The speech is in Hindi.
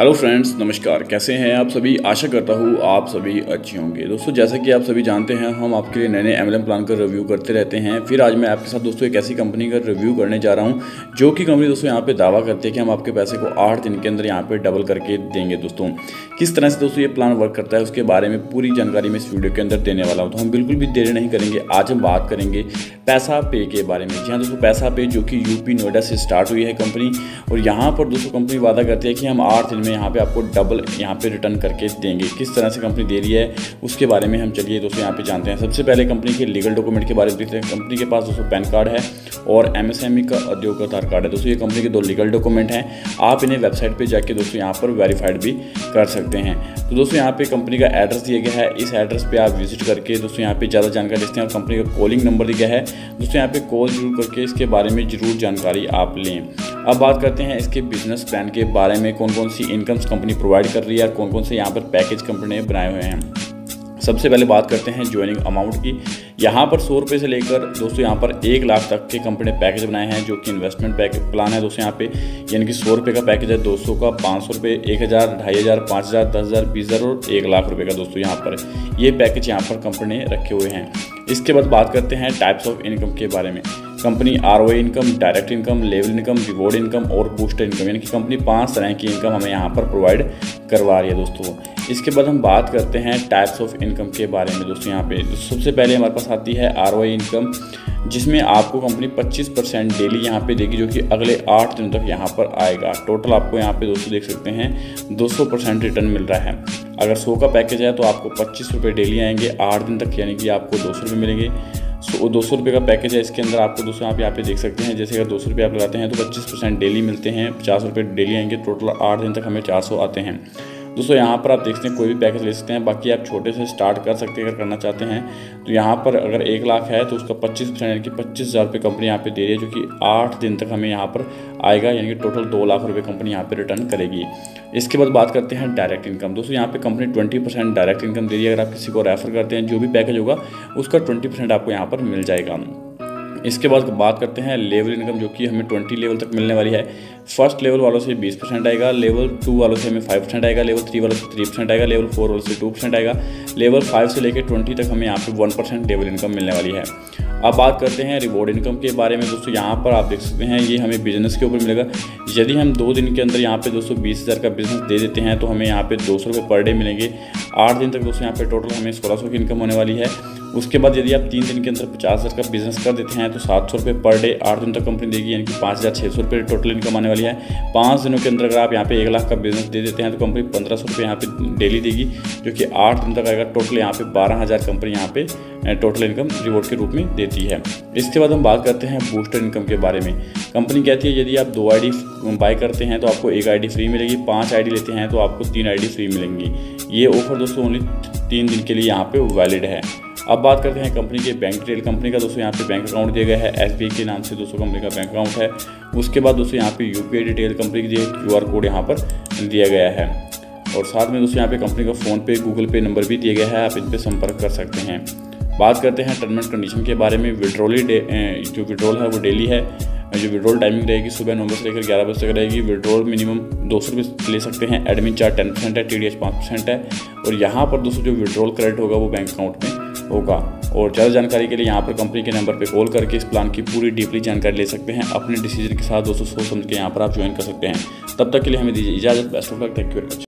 हेलो फ्रेंड्स, नमस्कार। कैसे हैं आप सभी? आशा करता हूँ आप सभी अच्छे होंगे। दोस्तों, जैसा कि आप सभी जानते हैं, हम आपके लिए नए नए MLM प्लान का रिव्यू करते रहते हैं। फिर आज मैं आपके साथ दोस्तों एक ऐसी कंपनी का रिव्यू करने जा रहा हूँ जो कि कंपनी दोस्तों यहाँ पे दावा करती है कि हम आपके पैसे को 8 दिन के अंदर यहाँ पर डबल करके देंगे। दोस्तों, किस तरह से दोस्तों ये प्लान वर्क करता है उसके बारे में पूरी जानकारी मैं इस वीडियो के अंदर देने वाला हूँ। तो हम बिल्कुल भी देरी नहीं करेंगे, आज हम बात करेंगे पैसा पे के बारे में। जी हाँ दोस्तों, पैसा पे जो कि UP नोएडा से स्टार्ट हुई है कंपनी, और यहाँ पर दोस्तों कंपनी वादा करती है कि हम 8 दिन में यहाँ पे आपको डबल यहाँ पे रिटर्न करके देंगे। किस तरह से कंपनी दे रही है उसके बारे में हम चलिए दोस्तों यहाँ पे जानते हैं। सबसे पहले कंपनी के लीगल डॉक्यूमेंट के बारे में देखते हैं। कंपनी के पास दोस्तों पैन कार्ड है और MSME का उद्योग आधार कार्ड है। दोस्तों, ये कंपनी के 2 लीगल डॉक्यूमेंट हैं। आप इन्हें वेबसाइट पे जाके दोस्तों यहाँ पर वेरीफाइड भी कर सकते हैं। तो दोस्तों यहाँ पे कंपनी का एड्रेस दिया गया है, इस एड्रेस पे आप विजिट करके दोस्तों यहाँ पे ज़्यादा जानकारी लेते हैं। और कंपनी का कॉलिंग नंबर दिया है, दोस्तों यहाँ पे कॉल जरूर करके इसके बारे में ज़रूर जानकारी आप लें। अब बात करते हैं इसके बिजनेस प्लान के बारे में, कौन कौन सी इनकम्स कंपनी प्रोवाइड कर रही है, कौन कौन से यहाँ पर पैकेज कंपनी ने बनाए हुए हैं। सबसे पहले बात करते हैं ज्वाइनिंग अमाउंट की। यहाँ पर 100 रुपये से लेकर दोस्तों यहाँ पर 1 लाख तक के कंपनी ने पैकेज बनाए हैं, जो कि इन्वेस्टमेंट पैकेज प्लान है। दोस्तों यहाँ पे यानी कि 100 रुपये का पैकेज है, 200 का, 500 रुपये, 1000, 2500, 5000, 10000, 20000 और 1 लाख रुपये का। दोस्तों यहाँ पर ये पैकेज यहाँ पर कंपनी ने रखे हुए हैं। इसके बाद बात करते हैं टाइप्स ऑफ इनकम के बारे में। Company ROI income, direct income, level income, reward income और बूस्टर इनकम, यानी कि कंपनी 5 तरह की इनकम हमें यहाँ पर प्रोवाइड करवा रही है। दोस्तों, इसके बाद हम बात करते हैं टाइप्स ऑफ इनकम के बारे में। दोस्तों यहाँ पे सबसे पहले हमारे पास आती है ROI इनकम, जिसमें आपको कंपनी 25% डेली यहाँ पे देगी, जो कि अगले 8 दिनों तक यहाँ पर आएगा। टोटल आपको यहाँ पे दोस्तों देख सकते हैं 200% रिटर्न मिल रहा है। अगर 100 का पैकेज है तो आपको 25 रुपये डेली आएंगे 8 दिन तक, यानी कि आपको 200 रुपये मिलेंगे। 200 रुपये का पैकेज है, इसके अंदर आपको दोस्तों आप यहाँ पे देख सकते हैं, जैसे अगर 200 रुपये आप लगाते हैं तो 25% डेली मिलते हैं, 50 रुपये डेली आएंगे। टोटल 8 दिन तक हमें 400 आते हैं। दोस्तों यहाँ पर आप देखते हैं कोई भी पैकेज ले सकते हैं, बाकी आप छोटे से स्टार्ट कर सकते हैं अगर करना चाहते हैं। तो यहाँ पर अगर 1 लाख है तो उसका 25% यानी कि 25,000 रुपये कंपनी यहाँ पे दे रही है, जो कि 8 दिन तक हमें यहाँ पर आएगा, यानी कि टोटल 2 लाख रुपये कंपनी यहाँ पे रिटर्न करेगी। इसके बाद बात करते हैं डायरेक्ट इनकम। दोस्तों यहाँ पे कंपनी 20% डायरेक्ट इनकम दे रही है। अगर आप किसी को रेफ़र करते हैं, जो भी पैकेज होगा उसका 20% आपको यहाँ पर मिल जाएगा। इसके बाद बात करते हैं लेवल इनकम, जो कि हमें 20 लेवल तक मिलने वाली है। फर्स्ट लेवल वालों से 20% आएगा, लेवल 2 वालों से हमें 5% आएगा, लेवल 3 वालों से 3% आएगा, लेवल 4 वालों से 2% आएगा, लेवल 5 से लेकर 20 तक हमें यहाँ पे 1% लेवल इनकम मिलने वाली है। अब बात करते हैं रिवॉर्ड इनकम के बारे में। दोस्तों यहाँ पर आप देख सकते हैं ये हमें बिजनेस के ऊपर मिलेगा। यदि हम 2 दिन के अंदर यहाँ पे दोस्तों 20,000 का बिजनेस दे देते हैं तो हमें यहाँ पे 200 रुपये पर डे मिलेंगे। 8 दिन तक दोस्तों यहाँ पे टोटल हमें 1600 की इनकम होने वाली है। उसके बाद यदि आप 3 दिन के अंदर 50,000 का बिजनेस कर देते हैं तो 700 रुपये पर डे 8 दिन तक कंपनी देगी, यानी कि 5,600 रुपये टोटल इनकम आने वाली है। 5 दिनों के अंदर अगर आप यहाँ पे 1 लाख का बिजनेस दे देते हैं तो कंपनी 1500 रुपये यहाँ पे डेली देगी, जो कि 8 दिन तक आएगा। टोटल यहाँ पे 12,000 कंपनी यहाँ पे टोटल इनकम रिवॉर्ड के रूप में देती है। इसके बाद हम बात करते हैं बूस्टर इनकम के बारे में। कंपनी कहती है यदि आप 2 ID बाय करते हैं तो आपको 1 ID फ्री मिलेगी, 5 ID लेते हैं तो आपको 3 ID फ्री मिलेंगी। ये ऑफर दोस्तों ओनली 3 दिन के लिए यहाँ पे वैलिड है। अब बात करते हैं कंपनी के बैंक डिटेल। कंपनी का दोस्तों यहाँ पे बैंक अकाउंट दिया गया है, SBI के नाम से दोस्तों कंपनी का बैंक अकाउंट है। उसके बाद दोस्तों यहाँ पे UPI डिटेल कंपनी की QR कोड यहाँ पर दिया गया है, और साथ में दोस्तों यहाँ पे कंपनी का फ़ोनपे, Google Pay नंबर भी दिया गया है, आप इन पर संपर्क कर सकते हैं। बात करते हैं टर्म एंड कंडीशन के बारे में। जो विड्रॉल है वो डेली है, जो विड्रॉल टाइमिंग रहेगी सुबह 9 बजे से लेकर 11 बजे तक रहेगी। विड्रॉल मिनिमम 200 रुपये ले सकते हैं। एडमिन चार्ज 10% है, TDS 5% है, और यहाँ पर दोस्तों जो विड्रॉल क्रेडिट होगा वो बैंक अकाउंट में होगा। और ज़्यादा जानकारी के लिए यहाँ पर कंपनी के नंबर पर कॉल करके इस प्लान की पूरी डीपली जानकारी ले सकते हैं। अपने डिसीजन के साथ दोस्तों सोच समझ के यहाँ पर आप ज्वाइन कर सकते हैं। तब तक के लिए हमें दीजिए इजाज़त। Best of luck. Thank you very much.